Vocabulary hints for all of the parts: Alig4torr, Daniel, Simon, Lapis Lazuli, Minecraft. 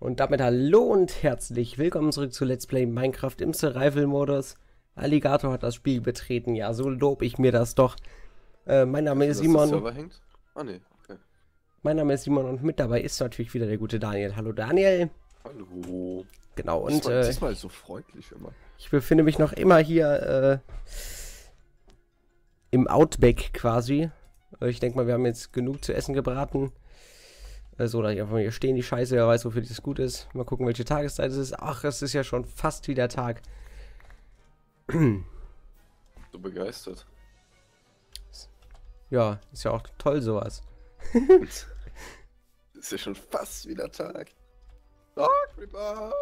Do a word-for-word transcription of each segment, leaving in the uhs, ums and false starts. Und damit hallo und herzlich willkommen zurück zu Let's Play Minecraft im Survival-Modus. Alligator hat das Spiel betreten, ja, so lob ich mir das doch. Äh, mein Name ist Simon. Ah, nee. Okay. Mein Name ist Simon und mit dabei ist natürlich wieder der gute Daniel. Hallo Daniel. Hallo. Genau, und diesmal, äh, diesmal ist so freundlich immer. Ich befinde mich noch immer hier äh, im Outback quasi. Ich denke mal, wir haben jetzt genug zu essen gebraten. So, da ich einfach hier stehen, die Scheiße, wer weiß, wofür das gut ist. Mal gucken, welche Tageszeit es ist. Ach, es ist ja schon fast wieder Tag. So begeistert. Ja, ist ja auch toll sowas. Ist ja schon fast wieder Tag. Oh, Creeper!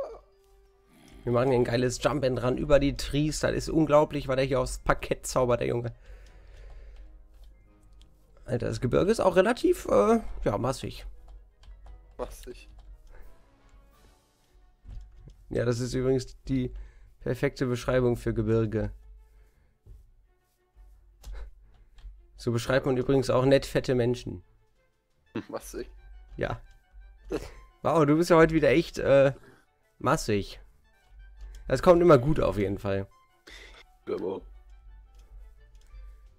Wir machen hier ein geiles Jump-In dran über die Trees. Das ist unglaublich, weil der hier aufs Parkett zaubert, der Junge. Alter, das Gebirge ist auch relativ, äh, ja, massig. Massig. Ja, das ist übrigens die perfekte Beschreibung für Gebirge. So beschreibt man übrigens auch nett fette Menschen. Massig? Ja. Wow, du bist ja heute wieder echt, äh, massig. Das kommt immer gut auf jeden Fall. Ja, wow.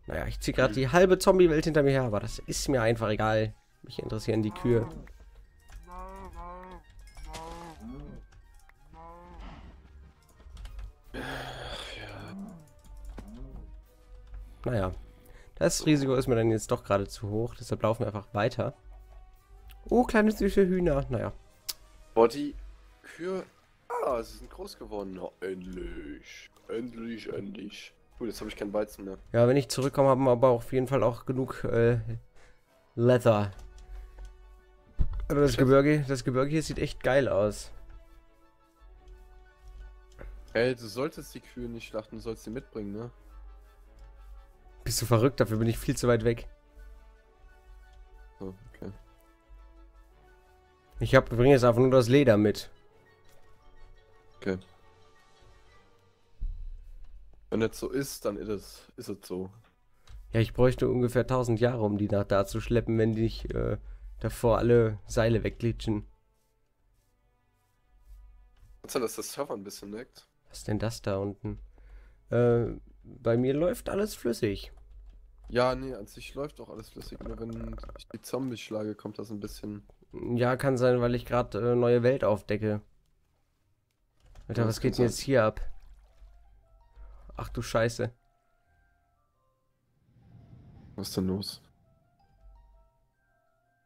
Naja, ich ziehe gerade die halbe Zombie-Welt hinter mir her, aber das ist mir einfach egal. Mich interessieren die Kühe. Naja, das Risiko ist mir dann jetzt doch gerade zu hoch, deshalb laufen wir einfach weiter. Oh, kleine süße Hühner, naja. Boah, die Kühe... Ah, sie sind groß geworden. Oh, endlich, endlich, endlich. Gut, jetzt habe ich keinen Weizen mehr. Ja, wenn ich zurückkomme, haben wir aber auf jeden Fall auch genug äh, Leather. Also das Gebirge, das Gebirge hier sieht echt geil aus. Ey, du solltest die Kühe nicht schlachten, du sollst sie mitbringen, ne? Bist du verrückt? Dafür bin ich viel zu weit weg. Oh, okay. Ich hab, bringe jetzt einfach nur das Leder mit. Okay. Wenn das so ist, dann ist es, ist es so. Ja, ich bräuchte ungefähr tausend Jahre, um die nach da zu schleppen, wenn die nicht äh, davor alle Seile wegglitschen. Kannst du, dass das Server ein bisschen leckt? Was ist denn das da unten? Äh, bei mir läuft alles flüssig. Ja, nee, an sich läuft auch alles flüssig. Nur wenn ich die Zombies schlage, kommt das ein bisschen... Ja, kann sein, weil ich gerade eine äh, neue Welt aufdecke. Alter, ja, was geht denn jetzt hier ab? Ach du Scheiße. Was ist denn los?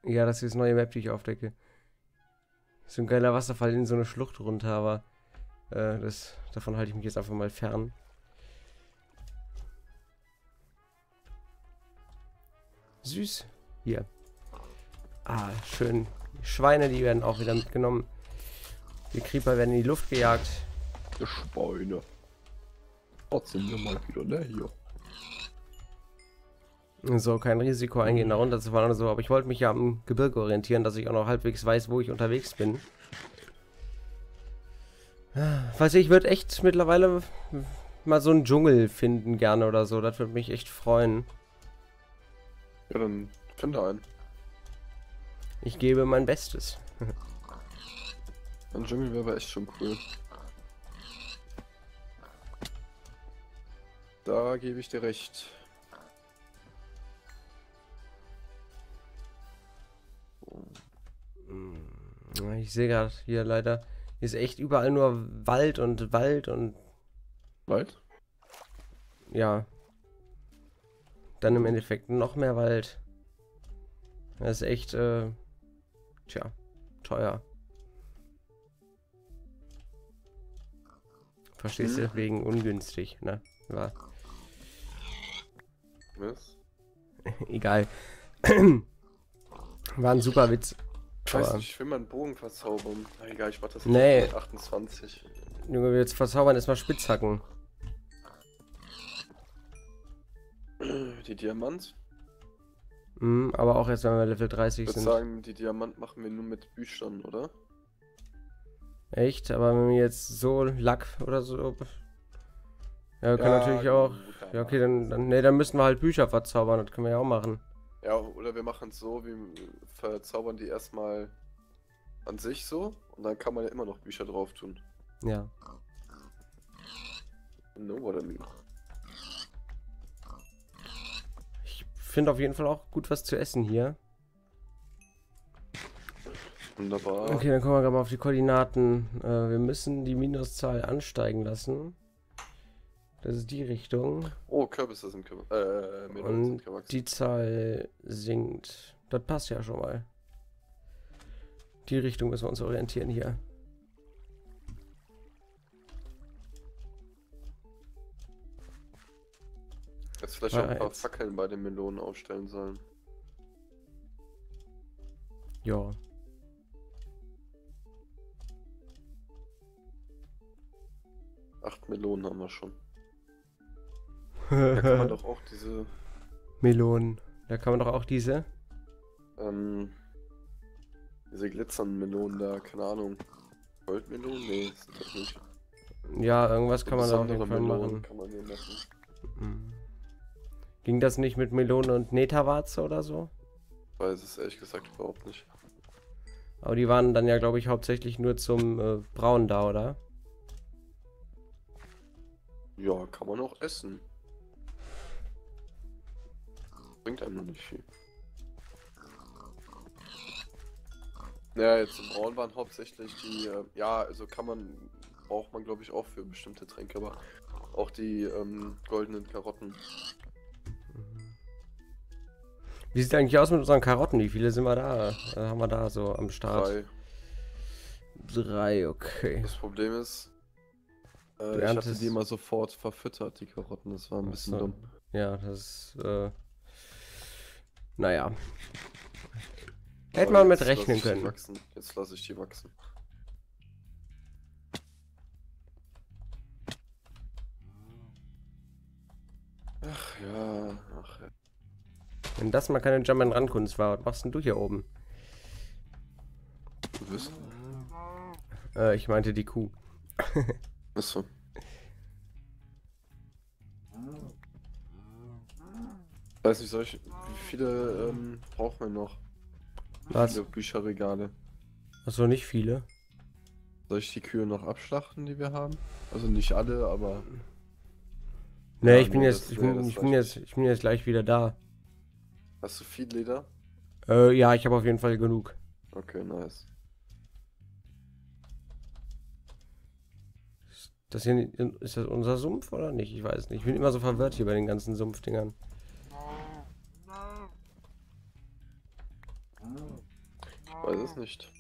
Ja, das ist das neue Map, die ich aufdecke. So ein geiler Wasserfall in so eine Schlucht runter, aber äh, das, davon halte ich mich jetzt einfach mal fern. Süß. Hier. Ah, schön. Die Schweine, die werden auch wieder mitgenommen. Die Creeper werden in die Luft gejagt. Die Schweine. Trotzdem wir mal wieder, ne? Hier. So, kein Risiko eingehen, da runterzufahren oder so, aber ich wollte mich ja am Gebirge orientieren, dass ich auch noch halbwegs weiß, wo ich unterwegs bin. Weiß ich, ich würde echt mittlerweile mal so einen Dschungel finden gerne oder so, das würde mich echt freuen. Ja, dann finde einen. Ich gebe mein Bestes. Ein Dschungel wäre aber echt schon cool. Da gebe ich dir recht. Ich sehe gerade hier leider, hier ist echt überall nur Wald und Wald und... Wald? Ja. Dann im Endeffekt noch mehr Wald. Das ist echt, äh, tja, teuer. Verstehst du? Wegen ungünstig, ne? War. Was? Egal. War ein super Witz. Ich weiß nicht, ich will meinen Bogen verzaubern. Na egal, ich mach das nee. Mit achtundzwanzig. Junge, wir jetzt verzaubern, erstmal Spitzhacken. Die Diamant? Mhm, aber auch erst, wenn wir Level dreißig sind. Ich würde sagen, die Diamant machen wir nur mit Büchern, oder? Echt? Aber wenn wir jetzt so Lack oder so... Ja, wir können ja, natürlich auch. Ja, okay, dann, dann, nee, dann müssen wir halt Bücher verzaubern, das können wir ja auch machen. Ja, oder wir machen es so, wir verzaubern die erstmal an sich so und dann kann man ja immer noch Bücher drauf tun. Ja. No, oder nicht? Ich finde auf jeden Fall auch gut was zu essen hier. Wunderbar. Okay, dann kommen wir gerade mal auf die Koordinaten. Äh, wir müssen die Minuszahl ansteigen lassen. Das ist die Richtung. Oh, Kürbisse sind Kürbisse. Äh, Melonen sind gewachsen. Die Zahl sinkt. Das passt ja schon mal. Die Richtung müssen wir uns orientieren hier. Jetzt vielleicht auch ein paar Fackeln bei den Melonen aufstellen sollen. Ja. Acht Melonen haben wir schon. Da kann man doch auch diese... Melonen. Da kann man doch auch diese... Ähm... Diese glitzernden Melonen da, keine Ahnung. Goldmelonen? Nee, das ist das nicht. Ja, irgendwas kann man da auf jeden Fall machen. Kann man hier machen. Mhm. Ging das nicht mit Melone und Netawarze oder so? Ich weiß es ehrlich gesagt überhaupt nicht. Aber die waren dann ja, glaube ich, hauptsächlich nur zum äh, Brauen da, oder? Ja, kann man auch essen. Bringt einem noch nicht viel. Ja, jetzt im Braun waren hauptsächlich die, äh, ja, also kann man, braucht man glaube ich auch für bestimmte Tränke, aber auch die ähm, goldenen Karotten. Wie sieht eigentlich aus mit unseren Karotten? Wie viele sind wir da? Äh, haben wir da so am Start? Drei. Drei, okay. Das Problem ist, äh, ich hatte die immer sofort verfüttert, die Karotten. Das war ein bisschen so dumm. Ja, das ist, äh, naja. Hätte man mit rechnen können. Jetzt lasse ich die wachsen. Ach ja, ach ja. Wenn das mal keine Jump'n'Run-Kunst war, was machst denn du hier oben? Du bist? Äh, ich meinte die Kuh. Achso. Weiß nicht, soll ich, wie viele ähm, brauchen wir noch? Wie was? Viele Bücherregale. Achso, nicht viele. Soll ich die Kühe noch abschlachten, die wir haben? Also nicht alle, aber... Ne, ja, ich, nee, ich, ich, ich, ich bin jetzt gleich wieder da. Hast du viel Leder? Äh, ja, ich habe auf jeden Fall genug. Okay, nice. Ist das hier, ist das unser Sumpf oder nicht? Ich weiß nicht. Ich bin immer so verwirrt hier bei den ganzen Sumpfdingern. Ich weiß es nicht.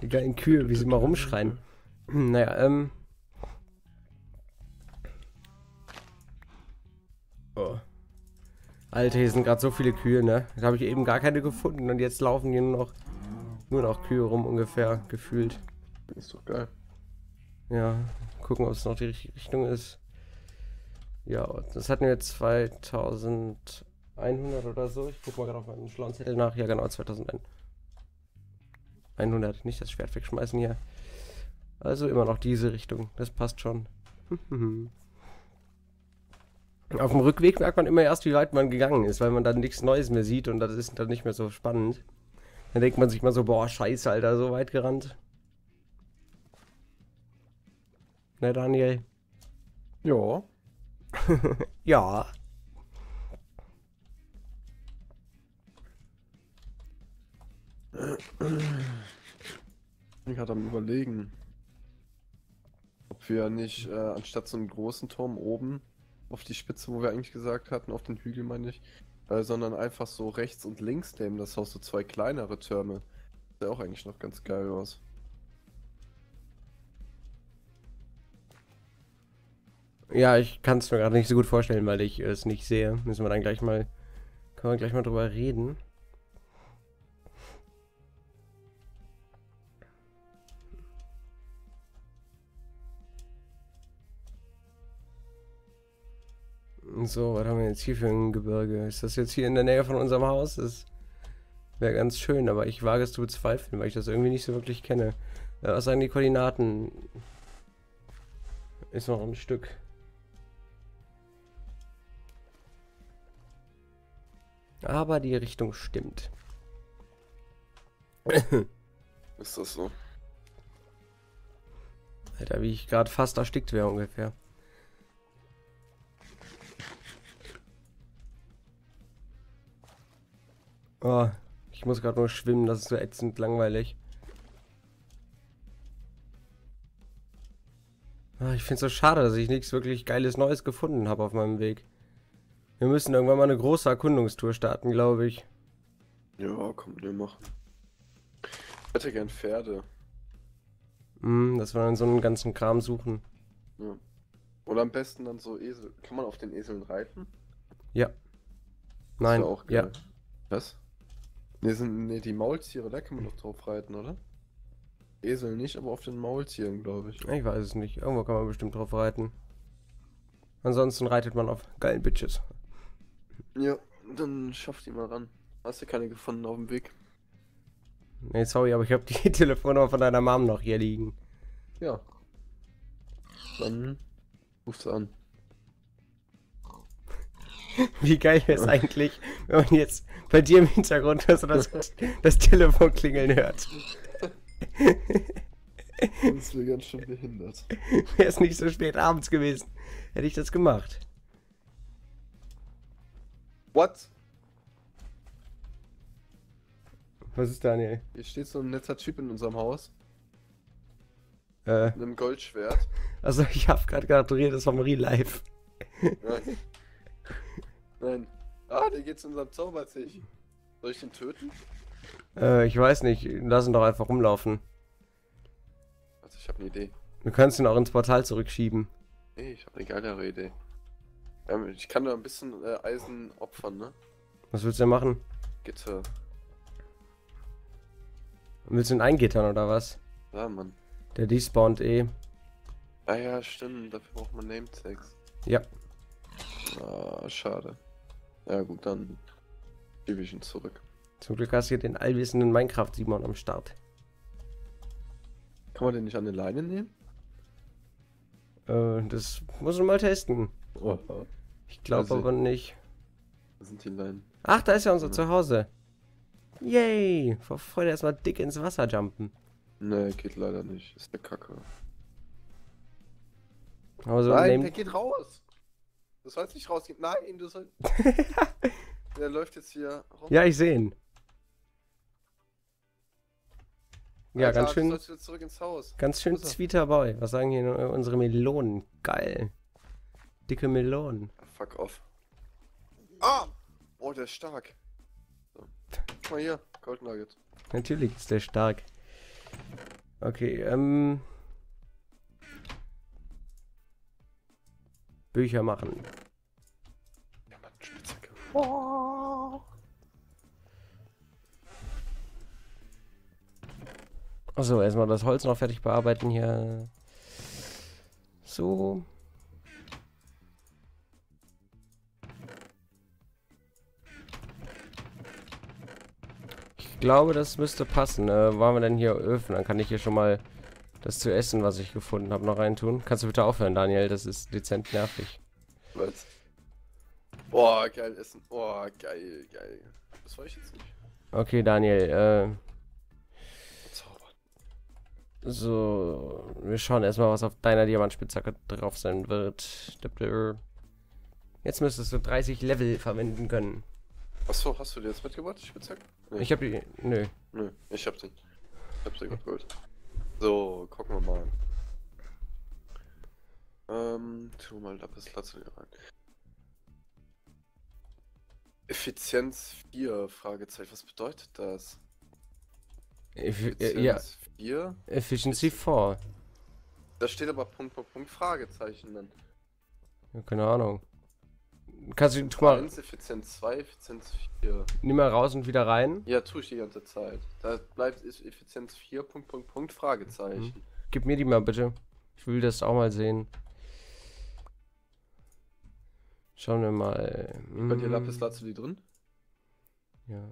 Die geilen Kühe, wie sie mal rumschreien. Naja, ähm. Oh. Alter, hier sind gerade so viele Kühe, ne? Da habe ich eben gar keine gefunden und jetzt laufen hier nur noch, nur noch Kühe rum ungefähr, gefühlt. Ist doch geil. Ja, gucken, ob es noch die richtige Richtung ist. Ja, das hatten wir jetzt zweitausendeinhundert oder so. Ich guck mal gerade auf meinen schlauen Zettel nach. Ja, genau, zweitausendeinhundert. Nicht das Schwert wegschmeißen hier. Also immer noch diese Richtung. Das passt schon. Auf dem Rückweg merkt man immer erst, wie weit man gegangen ist, weil man dann nichts Neues mehr sieht und das ist dann nicht mehr so spannend. Dann denkt man sich mal so, boah, scheiße, Alter, so weit gerannt. Ne, Daniel? Ja. Ja. Ich bin gerade am Überlegen, ob wir nicht äh, anstatt so einen großen Turm oben auf die Spitze, wo wir eigentlich gesagt hatten, auf den Hügel meine ich, äh, sondern einfach so rechts und links neben das Haus so zwei kleinere Türme. Sieht ja auch eigentlich noch ganz geil aus. Ja, ich kann es mir gerade nicht so gut vorstellen, weil ich äh, es nicht sehe. Müssen wir dann gleich mal, können wir gleich mal drüber reden. So, was haben wir jetzt hier für ein Gebirge? Ist das jetzt hier in der Nähe von unserem Haus? Das wäre ganz schön, aber ich wage es zu bezweifeln, weil ich das irgendwie nicht so wirklich kenne. Was sagen die Koordinaten? Ist noch ein Stück. Aber die Richtung stimmt. Ist das so? Alter, wie ich gerade fast erstickt wäre ungefähr. Oh, ich muss gerade nur schwimmen, das ist so ätzend langweilig. Oh, ich finde es so schade, dass ich nichts wirklich Geiles Neues gefunden habe auf meinem Weg. Wir müssen irgendwann mal eine große Erkundungstour starten, glaube ich. Ja, komm, wir machen. Ich hätte gern Pferde. Mm, dass wir dann so einen ganzen Kram suchen. Ja. Oder am besten dann so Esel. Kann man auf den Eseln reiten? Ja. Nein. Das ist auch geil. Ja. Was? Ne, sind nee, die Maultiere, da kann man doch drauf reiten, oder? Esel nicht, aber auf den Maultieren, glaube ich. Ich weiß es nicht. Irgendwo kann man bestimmt drauf reiten. Ansonsten reitet man auf geilen Bitches. Ja, dann schaff die mal ran. Hast du keine gefunden auf dem Weg? Nee, sorry, aber ich habe die Telefonnummer von deiner Mom noch hier liegen. Ja. Dann rufst du an. Wie geil wäre es eigentlich, wenn man jetzt bei dir im Hintergrund hört, dass das, das Telefon klingeln hört. Das wäre ganz schön behindert. Wäre es nicht so spät abends gewesen, hätte ich das gemacht. What? Was ist, Daniel? Hier steht so ein netter Typ in unserem Haus. Äh. Mit einem Goldschwert. Also ich habe gerade gedacht, du redest vom Real Life. Nein. Nein. Ah, der geht zu unserem Zaubertisch. Soll ich den töten? Äh, ich weiß nicht. Lass ihn doch einfach rumlaufen. Also ich habe eine Idee. Du kannst ihn auch ins Portal zurückschieben. Nee, ich habe eine geilere Idee. Ähm, ich kann da ein bisschen äh, Eisen opfern, ne? Was willst du denn machen? Gitter. Willst du ihn eingittern oder was? Ja, Mann. Der despawnt eh. Ah ja, stimmt. Dafür braucht man Nametags. Ja. Ah, schade. Ja gut, dann gebe ich ihn zurück. Zum Glück hast du hier den allwissenden Minecraft-Simon am Start. Kann man den nicht an eine Leine nehmen? Äh, das muss man mal testen. Oh. Ich glaube aber nicht. Wo sind die Leinen? Ach, da ist ja unser ja. Zuhause. Yay! Vor Freude erstmal dick ins Wasser jumpen. Nee, geht leider nicht. Ist der Kacke. Aber so Nein, nehmen... der geht raus! Du sollst nicht rausgehen. Nein, du sollst... Der läuft jetzt hier rum. Ja, ich sehe ihn. Ja, Alter, ganz schön... Du sollst wieder zurück ins Haus. Ganz schön sweeter Boy. Was sagen hier unsere Melonen? Geil. Dicke Melonen. Fuck off. Ah! Oh, der ist stark. Guck mal hier, Gold Nuggets. Natürlich ist der stark. Okay, ähm... Bücher machen. Ja, Mann, Spitzhacke. Oh. Achso, erstmal das Holz noch fertig bearbeiten hier. So. Ich glaube, das müsste passen. Äh, waren wir denn hier Öfen? Dann kann ich hier schon mal das zu essen, was ich gefunden habe, noch reintun. Kannst du bitte aufhören, Daniel? Das ist dezent nervig. Was? Boah, geil Essen. Boah, geil, geil. Das war ich jetzt nicht. Okay, Daniel, äh... Zaubern. So, wir schauen erstmal, was auf deiner Diamantspitzhacke drauf sein wird. Jetzt müsstest du dreißig Level verwenden können. Achso, hast du dir jetzt mitgebracht, die Spitzhacke? Nee. Ich hab die... Nö. Nö, ich hab sie. Ich hab sie okay. Geholt. So, gucken wir mal. Ähm, tu mal Lapis Lazuli rein. Effizienz vier, Fragezeichen. Was bedeutet das? Effizienz ja. vier? Efficiency vier. Da steht aber Punkt, Punkt, Punkt, Fragezeichen dann. Ja, keine Ahnung. Kannst du tu mal... Effizienz zwei, Effizienz vier. Nimm mal raus und wieder rein. Ja, tue ich die ganze Zeit. Da bleibt Effizienz vier, Punkt, Punkt, Punkt, Fragezeichen. Mhm. Gib mir die mal bitte. Ich will das auch mal sehen. Schauen wir mal. Bei dir Lapis-Lazuli drin? Ja.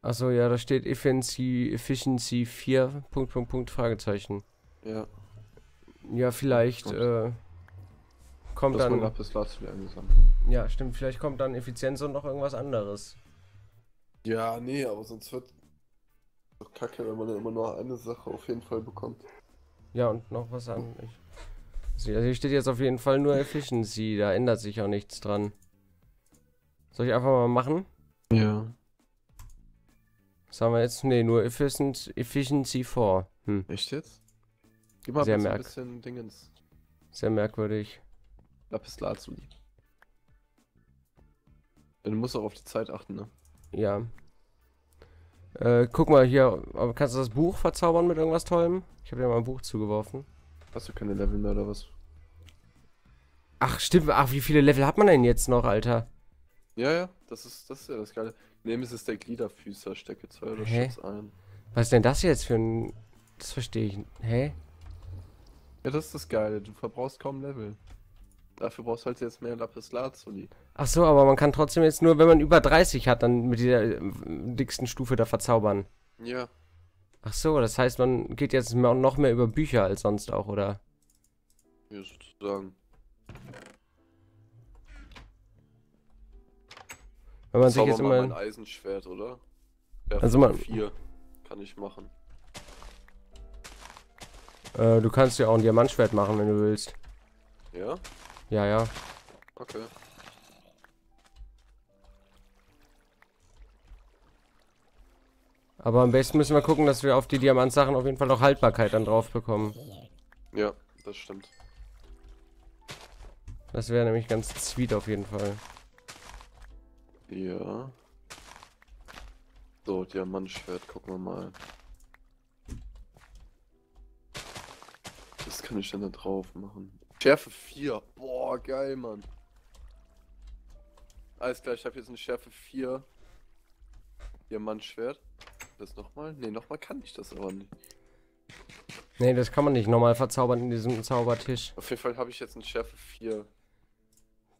Achso, ja, da steht Efficiency, Efficiency vier, Punkt, Punkt, Punkt, Fragezeichen. Ja. Ja, vielleicht kommt, äh, kommt das dann... Lapis-Lazuli angesammelt. Ja, stimmt, vielleicht kommt dann Effizienz und noch irgendwas anderes. Ja, nee, aber sonst wird doch kacke, wenn man dann immer nur eine Sache auf jeden Fall bekommt. Ja, und noch was anderes. Also hier steht jetzt auf jeden Fall nur Efficiency, da ändert sich auch nichts dran. Soll ich einfach mal machen? Ja. Was haben wir jetzt? Ne, nur Efficiency vier. Hm. Echt jetzt? Gib mal Sehr ein bisschen Dingens. Sehr merkwürdig. Lapis Lazuli. Du musst auch auf die Zeit achten, ne? Ja. Äh, guck mal hier, kannst du das Buch verzaubern mit irgendwas Tollem? Ich habe dir mal ein Buch zugeworfen. Hast du keine Level mehr oder was? Ach stimmt, ach wie viele Level hat man denn jetzt noch, Alter? Ja, ja, das ist, das ist ja das Geile. Nehmen es ist der Gliederfüßer, stecke zwei oder Schutz ein. Was ist denn das jetzt für ein... Das verstehe ich nicht. Hä? Ja, das ist das Geile, du verbrauchst kaum Level. Dafür brauchst du halt jetzt mehr Lapis Lazuli. Ach so, aber man kann trotzdem jetzt nur, wenn man über dreißig hat, dann mit dieser dicksten Stufe da verzaubern. Ja. Ach so, das heißt, man geht jetzt noch mehr über Bücher als sonst auch, oder? Ja, sozusagen. Wenn man sich jetzt immer ein Eisenschwert, oder? Ja, also man vier kann ich machen. Äh, du kannst ja auch ein Diamantschwert machen, wenn du willst. Ja? Ja, ja. Okay. Aber am besten müssen wir gucken, dass wir auf die Diamantsachen auf jeden Fall noch Haltbarkeit dann drauf bekommen. Ja, das stimmt. Das wäre nämlich ganz sweet auf jeden Fall. Ja. So, Diamantschwert, gucken wir mal. Was kann ich denn da drauf machen? Schärfe vier. Boah, geil, Mann. Alles klar, ich habe jetzt eine Schärfe vier. Diamantschwert. Das nochmal? Ne, nochmal kann ich das aber nicht. Ne, das kann man nicht nochmal verzaubern in diesem Zaubertisch. Auf jeden Fall habe ich jetzt eine Schärfe vier.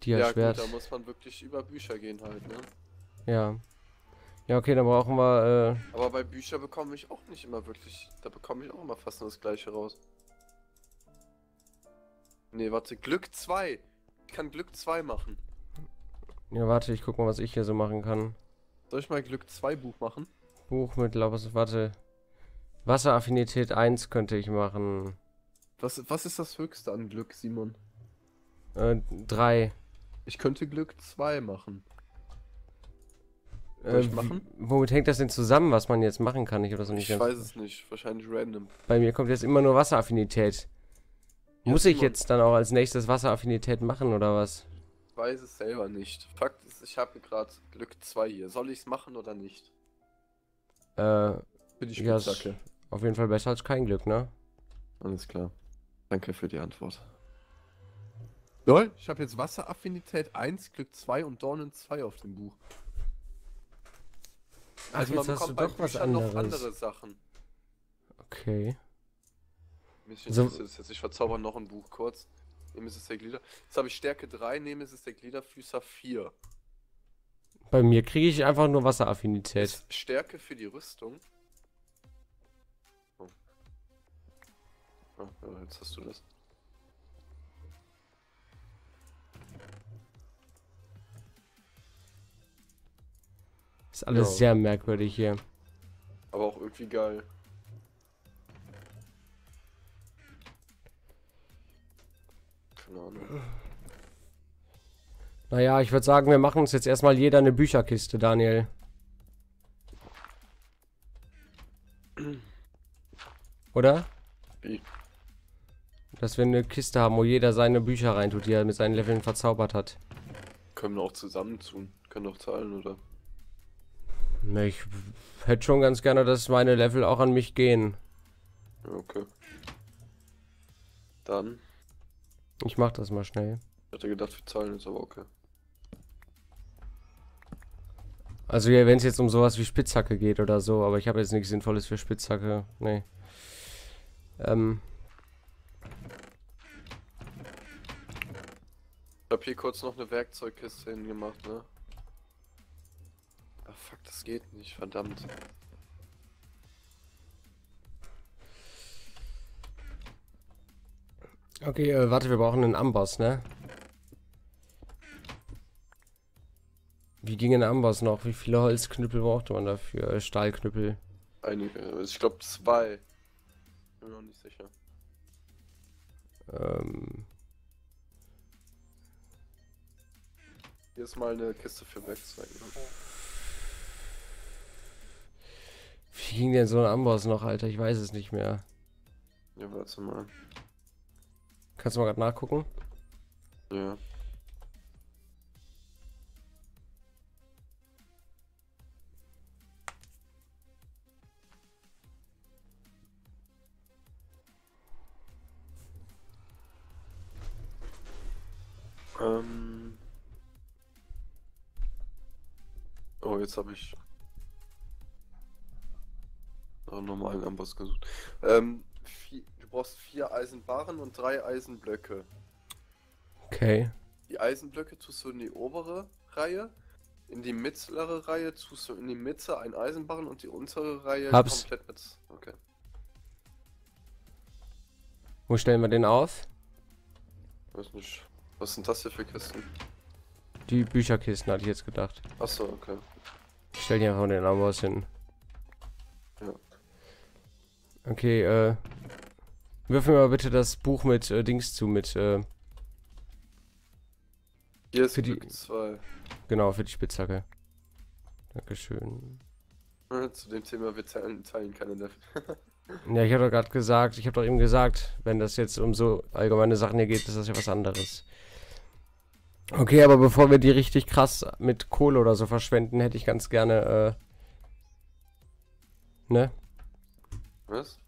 Ja, gut, da muss man wirklich über Bücher gehen halt, ne? Ja. Ja, okay, dann brauchen wir, äh... Aber bei Bücher bekomme ich auch nicht immer wirklich... Da bekomme ich auch immer fast nur das Gleiche raus. Ne, warte, Glück zwei! Ich kann Glück zwei machen. Ja, warte, ich guck mal, was ich hier so machen kann. Soll ich mal Glück zwei Buch machen? Buch mit Lapis, warte. Wasseraffinität eins könnte ich machen. Was, was ist das höchste an Glück, Simon? Äh, drei. Ich könnte Glück zwei machen. Soll äh, ich machen? Womit hängt das denn zusammen, was man jetzt machen kann? Ich habe das noch nicht Ich weiß es nicht, wahrscheinlich random. Bei mir kommt jetzt immer nur Wasseraffinität. Ja, Muss Simon. ich jetzt dann auch als nächstes Wasseraffinität machen, oder was? Ich weiß es selber nicht. Fakt ist, ich habe gerade Glück zwei hier. Soll ich es machen oder nicht? Äh, Bin ich ja, ist auf jeden Fall besser als kein Glück, ne? Alles klar. Danke für die Antwort. Lol, ich habe jetzt Wasseraffinität eins, Glück zwei und Dornen zwei auf dem Buch. Ach, also man bekommt bei Büchern noch andere Sachen. Okay. Also, jetzt, ich verzauber noch ein Buch kurz. Nemesis der Glieder. Jetzt habe ich Stärke drei, Nemesis der Gliederfüßer vier. Bei mir kriege ich einfach nur Wasseraffinität. Stärke für die Rüstung. Oh. Ah, ja, jetzt hast du das. Ist alles ja. sehr merkwürdig hier. Aber auch irgendwie geil. Keine Ahnung. Naja, ich würde sagen, wir machen uns jetzt erstmal jeder eine Bücherkiste, Daniel. Oder? Wie? Dass wir eine Kiste haben, wo jeder seine Bücher reintut, die er mit seinen Leveln verzaubert hat. Können wir auch zusammen tun. Können doch zahlen, oder? Ne, ich hätte schon ganz gerne, dass meine Level auch an mich gehen. Okay. Dann. Ich mach das mal schnell. Ich hatte gedacht, wir zahlen jetzt, aber okay. Also ja, wenn es jetzt um sowas wie Spitzhacke geht oder so, aber ich habe jetzt nichts Sinnvolles für Spitzhacke. Nee. Ähm. Ich hab hier kurz noch eine Werkzeugkiste hingemacht, ne? Ah, fuck, das geht nicht, verdammt. Okay, äh, warte, wir brauchen einen Amboss, ne? Wie ging ein Amboss noch? Wie viele Holzknüppel brauchte man dafür? Äh, Stahlknüppel? Einige, ich glaube zwei. Bin mir noch nicht sicher. Ähm... Hier ist mal eine Kiste für Werkzeuge. Wie ging denn so ein Amboss noch, Alter? Ich weiß es nicht mehr. Ja, warte mal. Kannst du mal gerade nachgucken? Ja. Ähm... Oh, jetzt habe ich noch nochmal einen Amboss gesucht. Ähm, vier, du brauchst vier Eisenbarren und drei Eisenblöcke. Okay. Die Eisenblöcke tust du in die obere Reihe, in die mittlere Reihe tust du in die Mitte ein Eisenbarren und die untere Reihe Hab's. komplett mit. Okay. Wo stellen wir den auf? Weiß nicht. Was sind das hier für Kisten? Die Bücherkisten, hatte ich jetzt gedacht. Achso, okay. Ich stell dir einfach den Amboss hin. Ja. Okay, äh... wirf mir mal bitte das Buch mit äh, Dings zu, mit äh... hier ist für die zwei. Genau, für die Spitzhacke. Dankeschön. Ja, zu dem Thema, wir teilen, teilen keine Neffen. Ja, ich habe doch gerade gesagt, ich habe doch eben gesagt, wenn das jetzt um so allgemeine Sachen hier geht, ist das ja was anderes. Okay, aber bevor wir die richtig krass mit Kohle oder so verschwenden, hätte ich ganz gerne, äh, ne? Was?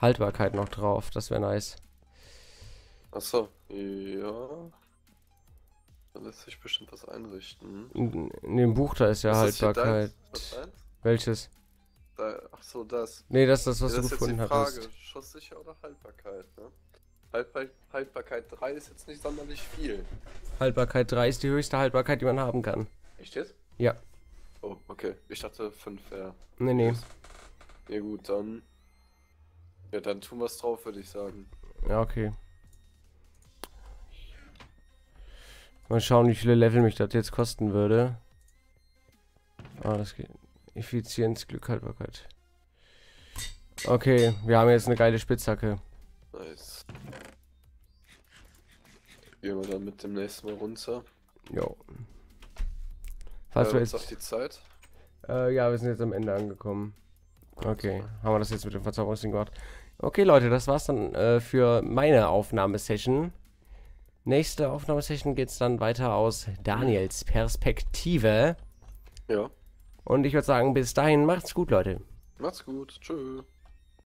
Haltbarkeit noch drauf, das wäre nice. Achso, ja. Da lässt sich bestimmt was einrichten. In, in dem Buch da ist ja ist Haltbarkeit. Das dein, Welches? Da, achso, das. Nee, das ist das, was ja, das du gefunden hast. Schusssicher oder Haltbarkeit, ne? Haltbar Haltbarkeit drei ist jetzt nicht sonderlich viel. Haltbarkeit drei ist die höchste Haltbarkeit, die man haben kann. Echt jetzt? Ja. Oh, okay. Ich dachte fünf, ja. Nee, nee. Ja gut, dann... Ja, dann tun wir es drauf, würde ich sagen. Ja, okay. Mal schauen, wie viele Level mich das jetzt kosten würde. Ah, das geht. Effizienz, Glück, Haltbarkeit. Okay, wir haben jetzt eine geile Spitzhacke. Nice. Gehen wir dann mit dem nächsten Mal runter. Jo. Was äh, wir jetzt auf die Zeit? Äh, ja, wir sind jetzt am Ende angekommen. Okay, haben wir das jetzt mit dem Verzauberungsding gemacht. Okay, Leute, das war's dann äh, für meine Aufnahmesession. Nächste Aufnahmesession geht's dann weiter aus Daniels Perspektive. Ja. Und ich würde sagen, bis dahin macht's gut, Leute. Macht's gut, tschö.